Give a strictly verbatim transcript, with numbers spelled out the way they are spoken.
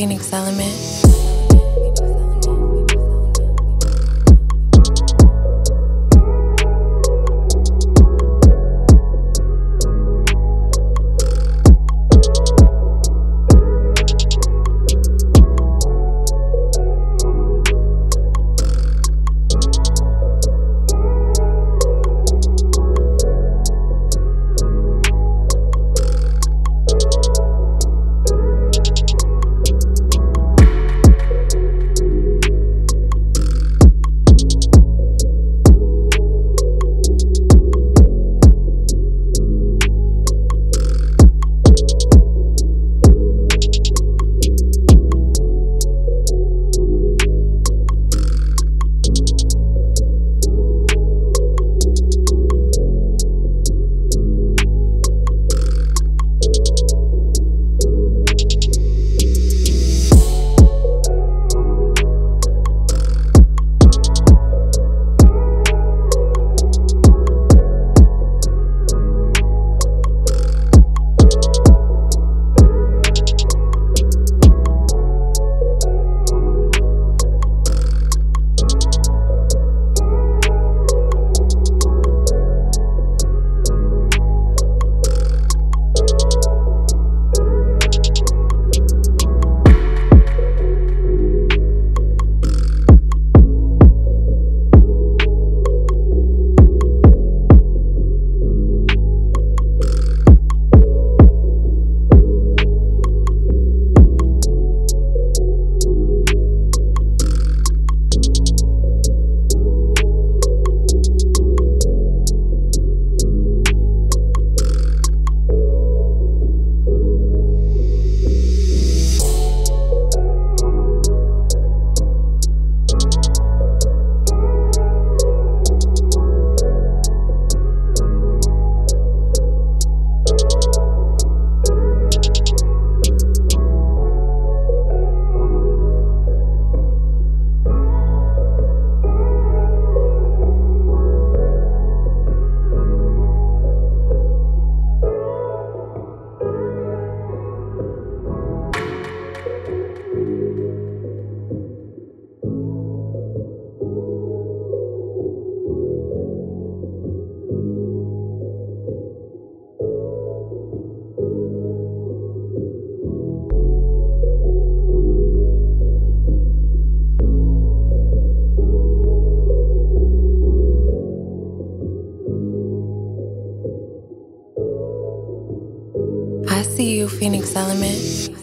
Phoenix-Element. I see you, Phoenix-Element.